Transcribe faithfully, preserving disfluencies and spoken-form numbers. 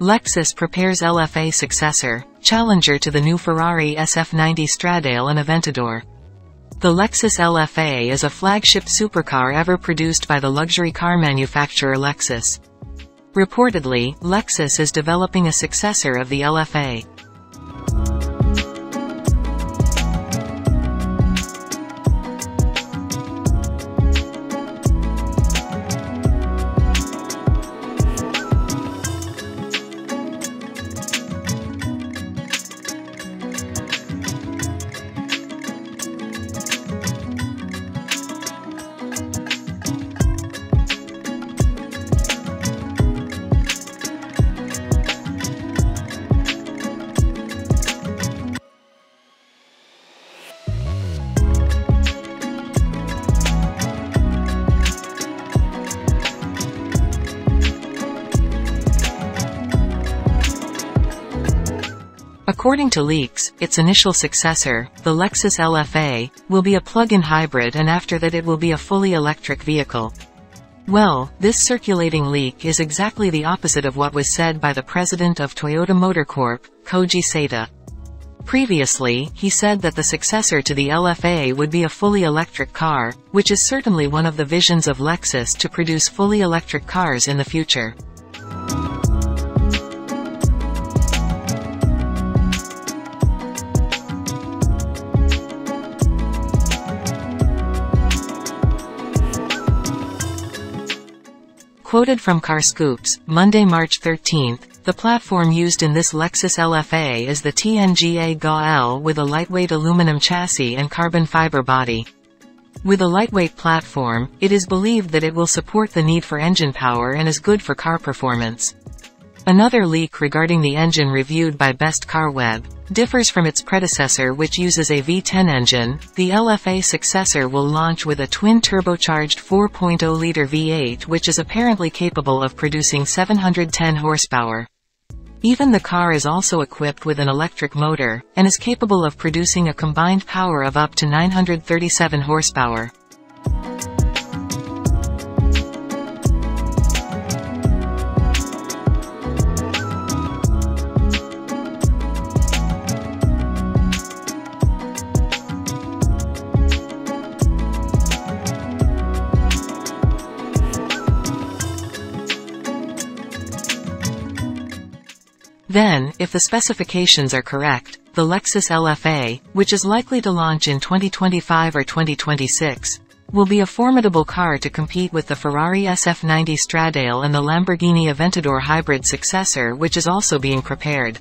Lexus prepares L F A successor, challenger to the new Ferrari S F ninety Stradale and Aventador. The Lexus L F A is a flagship supercar ever produced by the luxury car manufacturer Lexus. Reportedly, Lexus is developing a successor of the L F A. According to leaks, its initial successor, the Lexus L F A, will be a plug-in hybrid, and after that it will be a fully electric vehicle. Well, this circulating leak is exactly the opposite of what was said by the president of Toyota Motor Corp, Koji Sada. Previously, he said that the successor to the L F A would be a fully electric car, which is certainly one of the visions of Lexus to produce fully electric cars in the future. Quoted from CarScoops, Monday, March thirteenth, the platform used in this Lexus L F A is the T N G A G A L with a lightweight aluminum chassis and carbon fiber body. With a lightweight platform, it is believed that it will support the need for engine power and is good for car performance. Another leak regarding the engine reviewed by Best Car Web differs from its predecessor, which uses a V ten engine. The L F A successor will launch with a twin-turbocharged four point oh liter V eight, which is apparently capable of producing seven hundred ten horsepower. Even the car is also equipped with an electric motor, and is capable of producing a combined power of up to nine hundred thirty-seven horsepower. Then, if the specifications are correct, the Lexus L F A, which is likely to launch in twenty twenty-five or twenty twenty-six, will be a formidable car to compete with the Ferrari S F ninety Stradale and the Lamborghini Aventador hybrid successor, which is also being prepared.